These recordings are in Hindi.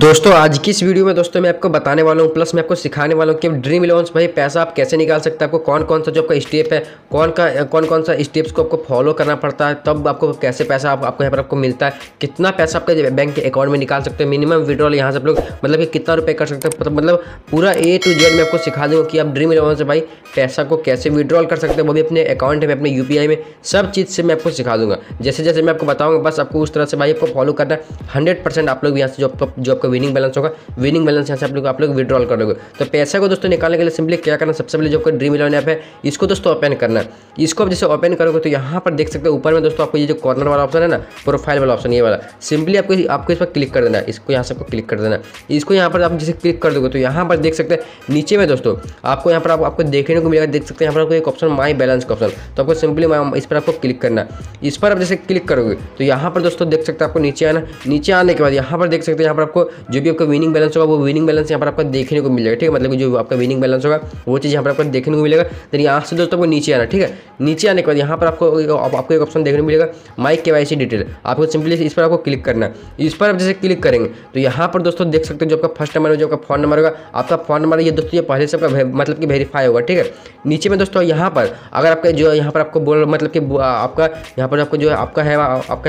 दोस्तों आज की इस वीडियो में दोस्तों मैं आपको बताने वाला हूँ, प्लस मैं आपको सिखाने वाला हूँ कि ड्रीम 11 भाई पैसा आप कैसे निकाल सकते हैं, आपको कौन कौन सा जो आपका स्टेप है, कौन कौन सा स्टेप्स को आपको फॉलो करना पड़ता है, तब आपको कैसे पैसा आपको यहाँ पर आपको मिलता है, कितना पैसा आपके बैंक के अकाउंट में निकाल सकते हैं, मिनिमम विड्रॉल यहाँ से आप लोग मतलब कि कितना रुपये कर सकते हैं, मतलब पूरा A to Z मैं आपको सिखा दूँगा कि आप ड्रीम 11 से भाई पैसा को कैसे विड्रॉल कर सकते हैं, वो भी अपने अकाउंट में, अपने UPI में, सब चीज़ से मैं आपको सिखा दूँगा। जैसे जैसे मैं आपको बताऊँगा बस आपको उस तरह से भाई आपको फॉलो करना है। 100% आप लोग यहाँ से जो आपका विनिंग बैलेंस होगा, विनिंग बैलेंस यहाँ से आप लोग विड्रॉल कर लोगे। तो पैसा को दोस्तों निकालने के लिए सिंपली क्या करना, सबसे पहले जो आपका ड्रीम 11 ऐप है इसको दोस्तों ओपन करना है। इसको आप जैसे ओपन करोगे तो यहाँ पर देख सकते हो ऊपर में दोस्तों आपको ये जो कॉर्नर वाला ऑप्शन है ना, प्रोफाइल वाला ऑप्शन, ये वाला सिंपली आपको इस पर क्लिक कर देना है। इसको यहाँ से आपको क्लिक कर देना है। इसको यहाँ पर आप जैसे क्लिक कर दोगे तो यहाँ पर देख सकते हैं नीचे में दोस्तों आपको यहाँ पर आपको देखने को मिलेगा, देख सकते हैं यहाँ पर आपको एक ऑप्शन माई बैलेंस का ऑप्शन, तो आपको सिंपली इस पर आपको क्लिक करना। इस पर आप जैसे क्लिक करोगे तो यहाँ पर दोस्तों देख सकते हैं आपको नीचे आना। नीचे आने के बाद यहाँ पर देख सकते हैं यहाँ पर आपको जो भी आपका विनिंग बैलेंस होगा वो विनिंग बैलेंस यहाँ पर आपको देखने को मिलेगा, ठीक है, मतलब जो आपका विनिंग बैलेंस होगा वो चीज़ यहाँ पर आपको देखने को मिलेगा। तो यहाँ से दोस्तों आपको नीचे आना, ठीक है। नीचे आने के बाद यहाँ पर आपको एक ऑप्शन देखने को मिलेगा माई KYC डिटेल, आपको सिंपली इस पर आपको क्लिक करना। इस पर आप जैसे क्लिक करेंगे तो यहाँ पर दोस्तों देख सकते हो जो आपका फर्स्ट नंबर में जो आपका फोन नंबर होगा, आपका फोन नंबर ये दोस्तों ये पहले से आपका मतलब कि वेरीफाई होगा, ठीक है। नीचे में दोस्तों यहाँ पर अगर आपका जो यहाँ पर आपको बोल मतलब कि आपका यहाँ पर आपको जो आपका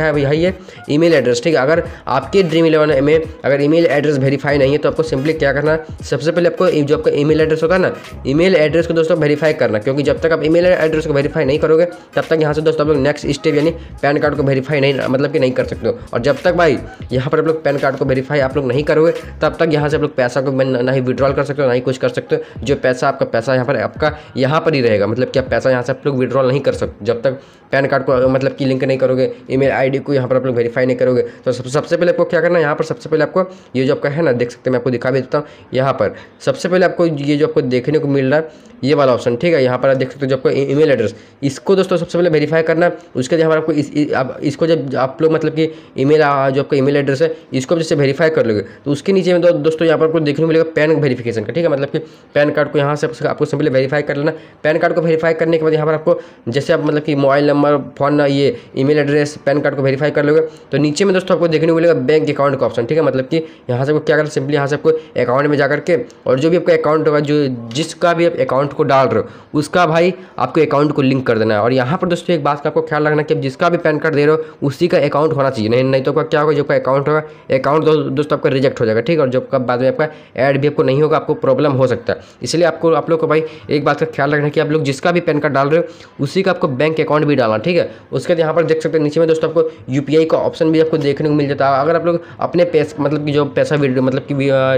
है यही है ईमेल एड्रेस, ठीक है। अगर आपके ड्रीम 11 में अगर ईमेल एड्रेस वेरीफाई नहीं है तो आपको सिंपली क्या करना है, सबसे पहले आपको जो आपका ईमेल एड्रेस होगा ना, ईमेल एड्रेस को दोस्तों वेरीफाई करना, क्योंकि जब तक आप ईमेल एड्रेस को वेरीफाई नहीं करोगे तब तक यहाँ से दोस्तों आप लोग नेक्स्ट स्टेप यानी पैन कार्ड को वेरीफाई नहीं मतलब कि नहीं कर सकते हो। और जब तक भाई यहाँ पर आप लोग पैन कार्ड को वेरीफाई आप लोग नहीं करोगे तब तक यहाँ से आप लोग पैसा को ना ही विड्रॉल कर सकते हो, ना ही कुछ कर सकते हो। जो पैसा आपका यहाँ पर ही रहेगा, मतलब कि आप पैसा यहाँ से आप लोग विड्रॉल नहीं कर सकते जब तक पैन कार्ड को मतलब कि लिंक नहीं करोगे, ईमेल ID को यहाँ पर आप लोग वेरीफाई नहीं करोगे। तो सबसे पहले आपको क्या करना है, यहाँ पर सबसे पहले आपको ये जो आपका है ना, देख सकते हैं मैं आपको दिखा भी देता हूँ। यहाँ पर सबसे पहले आपको ये जो आपको देखने को मिल रहा है ये वाला ऑप्शन, ठीक है। यहाँ पर आप देख सकते हो जो आपको ईमेल एड्रेस, इसको दोस्तों सबसे पहले वेरीफाई करना। उसके यहाँ पर आपको इसको जब आप लोग मतलब कि ईमेल जो आपका ईमेल एड्रेस है इसको जैसे वेरीफाई कर लोगे तो उसके नीचे में दोस्तों यहाँ पर आपको देखने को मिलेगा पैन वेरीफिकेशन का, ठीक है, मतलब कि पैन कार्ड को यहाँ से आपको सिंपली वेरीफाई कर लेना। पैन कार्ड को वेरीफाई करने के बाद यहाँ पर आपको जैसे आप मतलब कि मोबाइल नंबर, फोन, ये ईमेल एड्रेस, पैन कार्ड को वेरीफाई कर लोगे तो नीचे में दोस्तों आपको देखने को मिलेगा बैंक अकाउंट का ऑप्शन, ठीक है, मतलब कि यहाँ से आपको क्या करना, सिंपली यहाँ से आपको अकाउंट में जाकर के और जो भी आपका अकाउंट होगा, जो जिसका भी आप अकाउंट को डाल रहे हो उसका भाई आपको अकाउंट को लिंक कर देना है। और यहाँ पर दोस्तों एक बात का आपको ख्याल रखना कि आप जिसका भी पैन कार्ड दे रहे हो उसी का अकाउंट होना चाहिए, नहीं तो आपका क्या होगा, जो आपका अकाउंट होगा अकाउंट दोस्तों आपका रिजेक्ट हो जाएगा, ठीक है। और जो आपका बाद में आपका ऐड भी आपको नहीं होगा, आपको प्रॉब्लम हो सकता है। इसलिए आपको आप लोग को भाई एक बात का ख्याल रखना कि आप लोग जिसका भी पैन कार्ड डाल रहे हो उसी का आपको बैंक अकाउंट भी डालना, ठीक है। उसके बाद यहाँ पर देख सकते हैं नीचे में दोस्तों आपको UPI का ऑप्शन भी आपको देखने को मिल जाता है। अगर आप लोग अपने पैसा मतलब कि जो पैसा मतलब कि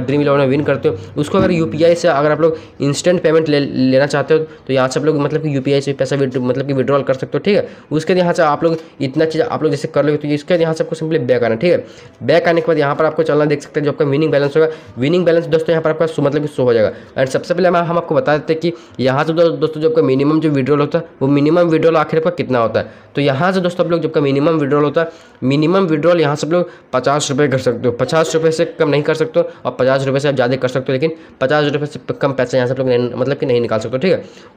ड्रीम 11 में विन करते हो उसको अगर UPI से अगर आप लोग इंस्टेंट पेमेंट लेना चाहते हो तो यहाँ से आप लोग मतलब कि UPI से पैसा मतलब कि विड्रॉल कर सकते हो, ठीक है। उसके यहाँ से आप लोग इतना चीज़ आप लोग जैसे कर लोगे तो इसके यहाँ से आपको सिंपली बैक आना, ठीक है। बैक आने के बाद यहाँ पर आपको चलना, देख सकते हैं जो आपका विनिंग बैलेंस होगा, विनिंग बैलेंस दोस्तों यहाँ पर आपका मतलब कि शो हो जाएगा। एंड सबसे पहले हम आपको बता देते हैं कि यहाँ से दोस्तों जो आपका मिनिमम जो विड्रॉल होता है वो मिनिमम विड्रॉल आखिर आपका कितना होता है। तो यहाँ से दोस्तों आप लोग जब का मिनिमम विड्रॉल होता है, मिनिमम विड्रॉल यहाँ से आप लोग 50 रुपये कर सकते हो, 50 रुपये से कम नहीं कर सकते हो और 50 रुपये से आप ज़्यादा कर सकते हो, लेकिन 50 रुपये से कम पैसे यहाँ से आप लोग मतलब कि नहीं निकाल सकते, ठीक है।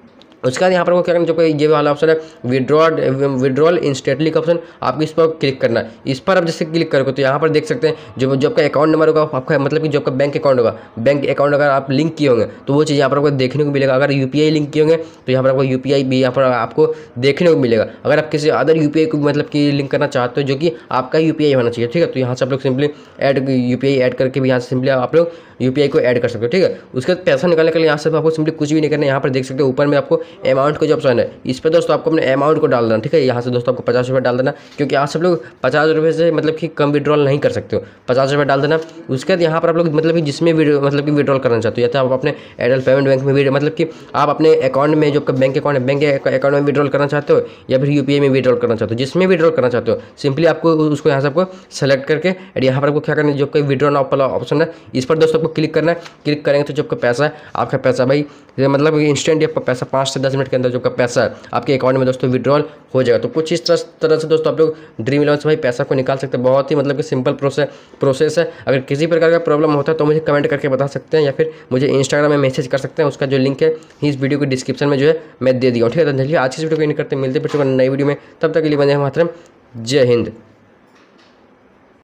उसके बाद यहाँ पर वो क्या करना, जो ये वाला ऑप्शन है विड्रॉल इंस्टेंटली का ऑप्शन, आपको इस पर क्लिक करना है। इस पर आप जैसे क्लिक करोगे तो यहाँ पर देख सकते हैं जो आपका अकाउंट नंबर होगा, आपका मतलब कि जो आपका बैंक अकाउंट होगा, बैंक अकाउंट अगर आप लिंक किए होंगे तो वो चीज़ यहाँ पर आपको देखने को मिलेगा। अगर UPI लिंक किए होंगे तो यहाँ पर आपको UPI भी यहाँ पर आपको देखने को मिलेगा। अगर आप किसी अदर UPI को मतलब कि लिंक करना चाहते हो जो कि आपका UPI होना चाहिए, ठीक है, तो यहाँ से आप लोग सिंपली ऐड UPI ऐड करके भी यहाँ से सिंपली आप लोग UPI को ऐड कर सकते हो, ठीक है। उसके बाद पैसा निकालने के लिए यहाँ से आपको सिंपली कुछ भी नहीं करना। यहाँ पर देख सकते हो ऊपर में आपको अमाउंट का जो ऑप्शन है इस पर दोस्तों आपको अपने अमाउंट को डाल देना, ठीक है। यहाँ से दोस्तों आपको 50 रुपये डाल देना, क्योंकि यहाँ सब लोग 50 रुपये से मतलब कि कम विड्रॉल नहीं कर सकते हो, 50 रुपये डाल देना। उसके बाद यहाँ पर आप लोग मतलब कि जिसमें मतलब कि विड्रॉल करना चाहते हो, या तो आप अपने एयरटेल पेमेंट बैंक में मतलब कि आप अपने अकाउंट में जो आपका बैंक अकाउंट है, बैंक अकाउंट में विड्रॉल करना चाहते हो या फिर UPI में विड्रॉल करना चाहते हो, जिसमें विड्रॉल करना चाहते हो सिंपली आपको उसको यहाँ से आपको सेलेक्ट करके और यहाँ पर आपको क्या करना है, जो कोई विड्रॉल वाला ऑप्शन है इस पर दोस्तों आपको क्लिक करना है। क्लिक करेंगे तो जो आपका पैसा है, आपका पैसा भाई मतलब इंस्टेंट आपका पैसा 5 से 10 मिनट के अंदर जो का पैसा आपके अकाउंट में दोस्तों विड्रॉल हो जाएगा। तो कुछ इस तरह से दोस्तों आप लोग ड्रीम 11 से भाई पैसा को निकाल सकते हैं। बहुत ही मतलब कि सिंपल प्रोसेस है। अगर किसी प्रकार का प्रॉब्लम होता है तो मुझे कमेंट करके बता सकते हैं या फिर मुझे इंस्टाग्राम में मैसेज कर सकते हैं। उसका जो लिंक है इस वीडियो के डिस्क्रिप्शन में जो है मैं दे दिया हूँ, ठीक है। तो चलिए आज की इस वीडियो को एंड करते हैं, मिलते हैं फिर नई वीडियो में। तब तक के लिए बंदे मातरम, जय हिंद।